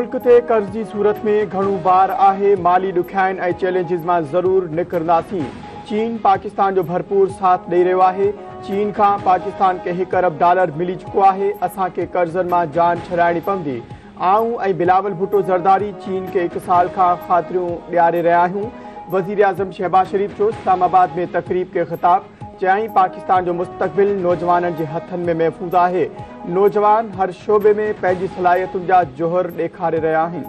मुल्क ते कर्ज़ की सूरत में घणो भार आहे, माली ॾुखियाइयुनि ऐं चैलेंजिस मां ज़रूर निकिरंदासीं। चीन पाकिस्तान जो भरपूर साथ ॾेई रहियो आहे। चीन का पाकिस्तान के $1 अरब मिली चुको है। असा के कर्जन में जान छड़ानी पवी। आऊँ बिलावल भुट्टो जरदारी चीन के 1 साल का खातरियों दियारे रहा हूँ। वजीर आजम शहबाज शरीफ जो इस्लामाबाद में तकरीब के खिताब चयी, पाकिस्तान जो मुस्तकबिल नौजवान के हथन में महफूज है। नौजवान हर शोबे में पैंजी सलाहियतुन जा जोहर देखारे रहा है।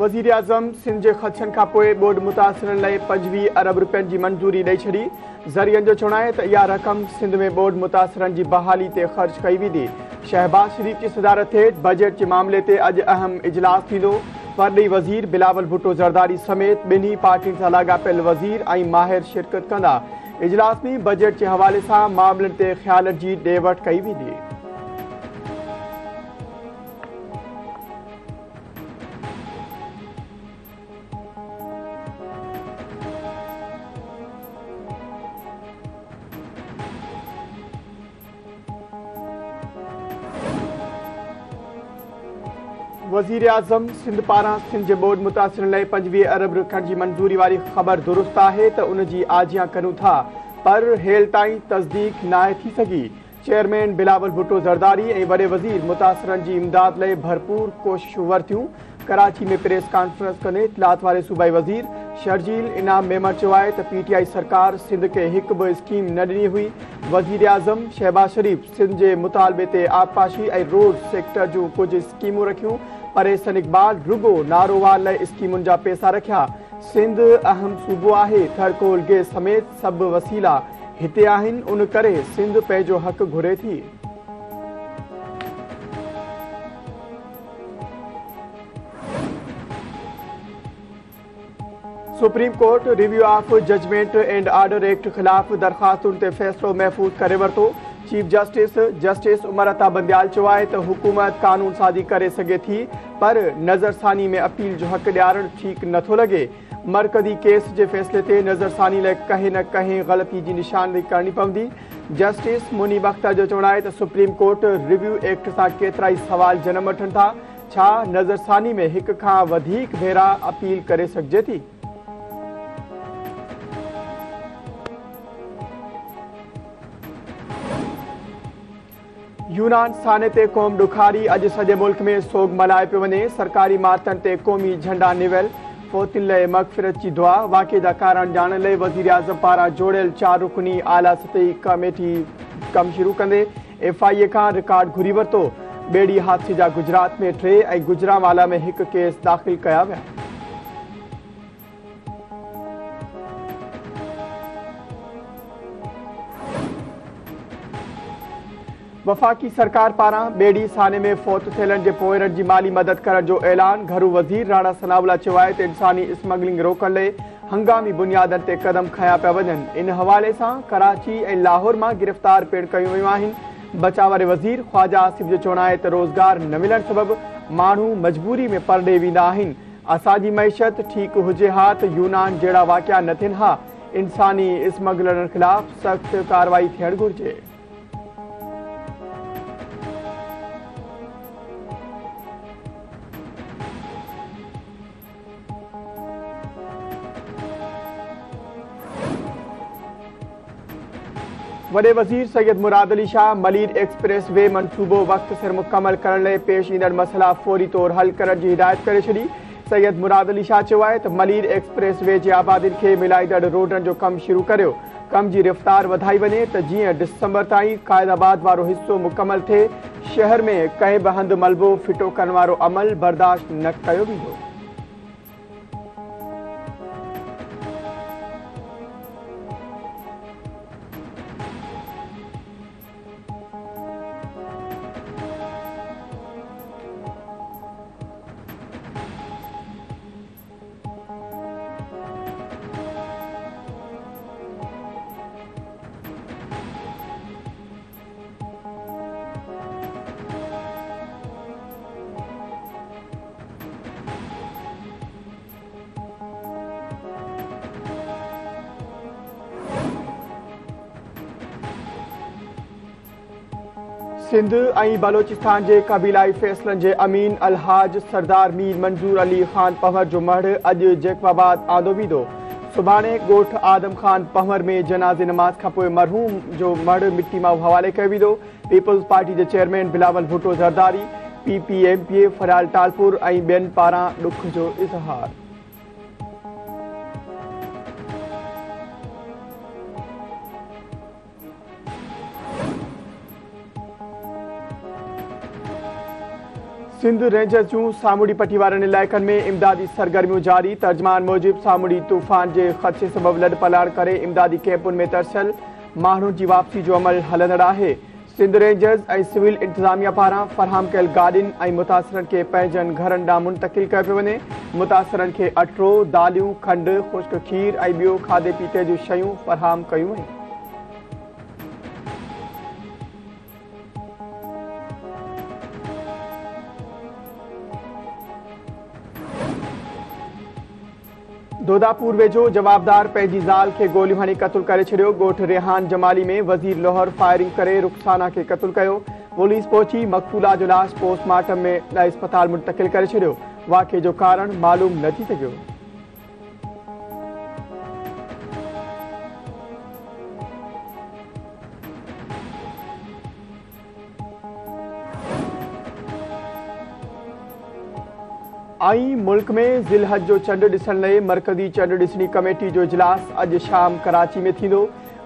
वजीर आजम सिंध के खदशनि का पोइ बोर्ड मुतासिरनि लाइ ₹25 अरब की मंजूरी दई छड़ी। ज़रियनि जो चवणु आहे त इहा रक़म सिंध में बोर्ड मुतासिरनि की बहाली से खर्च कई वेंदी। शहबाज शरीफ की सदारत हेठि बजट के मामले से अज अहम इजलास थींदो। फर्दी वजीर बिलावल भुट्टो जरदारी समेत ॿिन्ही पार्टियुनि सां लाॻापियल वजीर ऐं माहिर शिरकत कंदा। इजलास में बजट के हवाले से मामलनि ते ख़्यालनि की ॾे वठि कई वेंदी। वजीर आजम सिंध पारा सिंध के बोर्ड मुतासिरनि लाइ ₹25 अरब रखण की मंजूरी वाली खबर दुरुस्त है तो उनकी आजियां करूँ था, पर हेल ताई तस्दीक नाहे थी सकी। चेयरमैन बिलावल भुट्टो जरदारी ए वड़े वजीर मुतासिरनि की इमदाद लाइ भरपूर कोशिश वरतियूं। कराची में प्रेस कॉन्फ्रेंस कने इतलात वाले सूबाई वजीर शर्जील इनाम मेमर चवाए तो PTI सरकार सिंध के एक भी स्कीम न दिनी हुई। वजीर आजम शहबाज शरीफ सिंध के मुतालबे से आबपाशी और रोड सेक्टर जो कुछ स्कीमों रखियों, पर एहसन इकबाल रुगो नारोवाल स्कीमुन जा पैसा रखा। सिंध अहम सूबो है, थर कोल गैस समेत सब वसीला हिते आहिन, उन करे सिंध पैजो हक घुरे थी। Supreme court review of judgment and order act खिलाफ दरख्वास्तुन ते फैसलो महफूज करे वरतो। चीफ जस्टिस उमर बंदियाल चवाए तो हुकूमत कानून साजी करे सके थी, पर नजरसानी में अपील जो हक ॾियारण ठीक नथो लगे। मरकजी केस के फैसले से नजरसानी लाइ कहीं न कहीं गलती की निशानदेही करनी पवंदी। जस्टिस मुनीब अख्तर जो चवण है तो सुप्रीम कोर्ट रिव्यू एक्ट से केतरा ही सवाल जन्म वठन था। छा नजरसानी में एक का वधीक भेरा अपील करे सकजे थी? यूनान साने ते कौम ॾुखारी, अज सजे मुल्क में सोग मल्हाए पे वने। सरकारी इमारतन ते कौमी झंडा निवल, फौतन लाइ मगफिरत की दुआ। वाक़े जा कारण जानने लाइ वजीर आज़म पारा जोड़ियल 4 रुकनी आला सतही कमेटी कम शुरू कंदे FIA का रिकॉर्ड घुरी वरतो। बेड़ी हादसे जा गुजरात में 3 और गुजरांवाला में 1 केस दाखिल किया विया। वफाकी सरकार पारा बेड़ी साने में फौत थियलनि के पोइरनि की माली मदद करण जो ऐलान। घरू वजीर राणा सनावला चवाए तो इंसानी स्मगलिंग रोकण लाइ हंगामी बुनियादनि ते कदम खया पिया वञनि। इन हवाले से कराची और लाहौर में गिरफ्तार पिण कयूं वयूं आहिनि। बचाव वारे वजीर ख्वाजा आसिफ जो चवण है तो रोजगार न मिलण सबब माण्हू मजबूरी में परॾे वेंदा आहिनि। असांजी मईशत ठीक हुजे हा तो यूनान जहिड़ा वाक़िया न थियनि हा। इंसानी स्मगलरनि खिलाफ़ सख्त कार्रवाई थियणु घुर्जे। वॾे वज़ीर सैयद मुराद अली शाह मलीर एक्सप्रेस वे मनसूबो वक्त सिर मुकमल करण लाइ पेश ईंदड़ मसला फौरी तौर हल करण की हिदायत करे छॾी। सैयद मुराद अली शाह चयो आहे त मलीर एक्सप्रेस वे जी आबादी के मिलाईंदड़ रोडनि जो कम शुरू करियो। कम की रफ्तार वधाई वञे तो जीअं डिसंबर ताईं कायदाबाद वारो हिस्सो मुकमल थिए, शहर में कंहिं बि हंधि मलबो फिटो करण वारो अमल बर्दाश्त न कयो वेंदो। सिंध और बलोचिस्तान के कबीलाई फैसलन के अमीन अलहाज सरदार मीर मंजूर अली खान पंवर जो मड़ अज जैकबाबाद आंदो वींदो। सुभाणे गोठ आदम खान पंवर में जनाजे नमाज का पोइ मरहूम जो मड़ मिट्टी मां हवाले किया वींदो। पीपल्स पार्टी के चेयरमैन बिलावल भुट्टो जरदारी PPMPA फराल टालपुर और बेन पारा दुख जो इजहार। सिंध रेंजर्स जूं सामूड़ी पट्टी वारनि इलाइक़नि में इमदादी सरगर्मियूं जारी। तर्जुमान मूजिब सामूड़ी तूफ़ान के ख़दशे सबब लड़ पलाड़ करे इमदादी कैंपुनि में तरसियल माण्हुनि जी वापसी जो अमल हलंदड़ आहे। सिंध रेंजर्स और सिविल इंतजामिया पारां फरहम कयल गाॾियुनि और मुतासिरनि खे पंहिंजनि घरनि ॾांहुं मुंतक़िल कयो पियो वञे। मुतासिरनि खे अटो, दालियूं, खंड, ख़ुश्क खीर और ॿियो खाधे पीते जूं शयूं फरहम कयूं वयूं। दोदापुर वेझो जवाबदार पैंजी ज़ाल के गोली हणी कत्ल करे छड़ियो। गोठ रेहान जमाली में वजीर लाहौर फायरिंग करे रुखसाना के कत्ल कयो। पुलिस पहुंची मकतूला जो लाश पोस्टमार्टम में अस्पताल मुंतकिल करे छड़ियो। वाक़े जो कारण मालूम न थी सघियो। आई मुल्क में ज़िलहज जो चंड ॾिसण लाइ मर्कज़ी चंड ॾिसणी कमेटी जो इजलास अज शाम कराची में थींदो।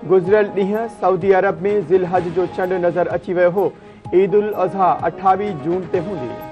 गुजरियल ॾींहुं सऊदी अरब में ज़िलहज जो चंड नज़र अची वियो हो। ईद उल अज़हा 28 जून ते हूंदी।